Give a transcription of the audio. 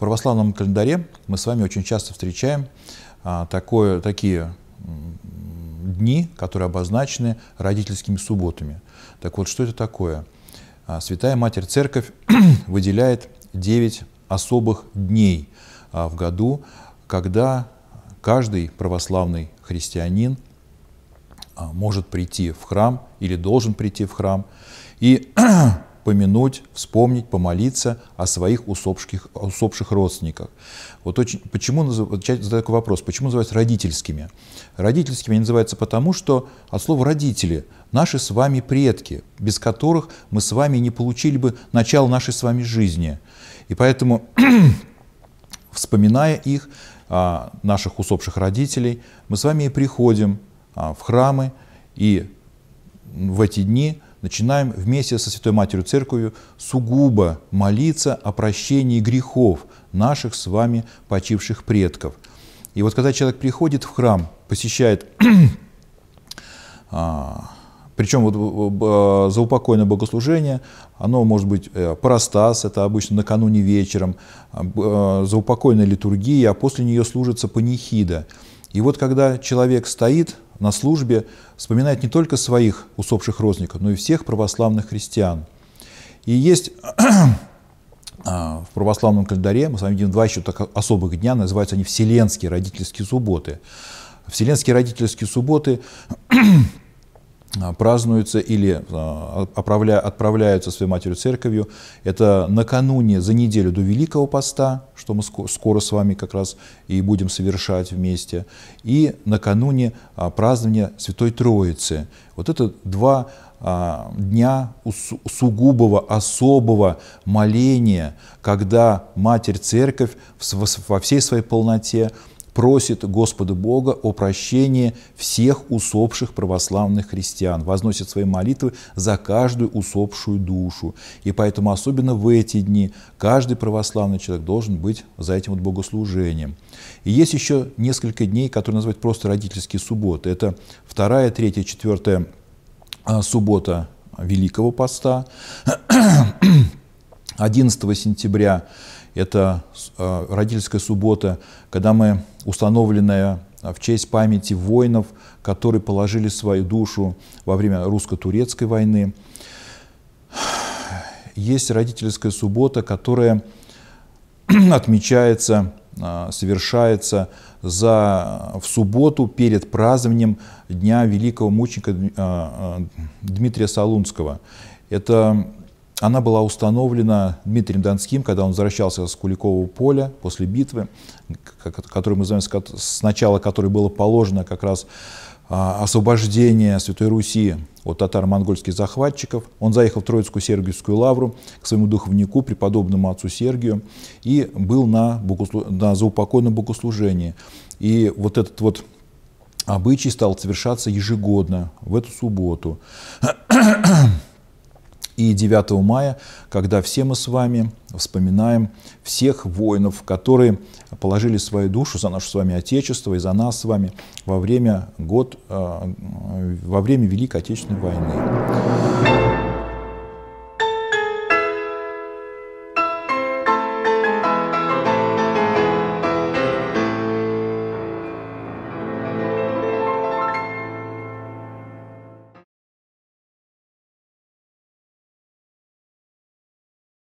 В православном календаре мы с вами очень часто встречаем такие дни, которые обозначены родительскими субботами. Так вот, что это такое? Святая Матерь Церковь выделяет 9 особых дней в году, когда каждый православный христианин может прийти в храм или должен прийти в храм и помянуть, вспомнить, помолиться о своих усопших родственниках. Вот почему задаю такой вопрос, почему называются родительскими? Родительскими они называются потому, что от слова «родители» наши с вами предки, без которых мы с вами не получили бы начало нашей с вами жизни. И поэтому, вспоминая их, наших усопших родителей, мы с вами и приходим в храмы и в эти дни начинаем вместе со Святой Матерью Церковью сугубо молиться о прощении грехов наших с вами почивших предков. И вот когда человек приходит в храм, посещает, причем вот заупокойное богослужение, оно может быть парастас, это обычно накануне вечером, заупокойная литургия, а после нее служится панихида. И вот когда человек стоит на службе, вспоминает не только своих усопших родственников, но и всех православных христиан. И есть в православном календаре, мы с вами видим два еще особых дня, называются они Вселенские родительские субботы. Вселенские родительские субботы празднуются или отправляются своей Матерью Церковью. Это накануне, за неделю до Великого Поста, что мы скоро с вами как раз и будем совершать вместе, и накануне празднования Святой Троицы. Вот это два дня сугубого, особого моления, когда Матерь Церковь во всей своей полноте просит Господа Бога о прощении всех усопших православных христиан, возносит свои молитвы за каждую усопшую душу. И поэтому особенно в эти дни каждый православный человек должен быть за этим вот богослужением. И есть еще несколько дней, которые называют просто родительские субботы. Это 2, 3, 4 суббота Великого Поста, 11 сентября. Это родительская суббота, когда мы, установленная в честь памяти воинов, которые положили свою душу во время русско-турецкой войны. Есть родительская суббота, которая отмечается, совершается в субботу перед празднованием Дня великого мученика Дмитрия Солунского. Она была установлена Дмитрием Донским, когда он возвращался с Куликового поля после битвы, которую мы знаем, сначала которой было положено как раз освобождение Святой Руси от татаро-монгольских захватчиков. Он заехал в Троицкую Сергиевскую лавру к своему духовнику, преподобному отцу Сергию, и был на заупокойном богослужении. И вот этот вот обычай стал совершаться ежегодно в эту субботу. И 9 мая, когда все мы с вами вспоминаем всех воинов, которые положили свою душу за наше с вами Отечество и за нас с вами во время Великой Отечественной войны.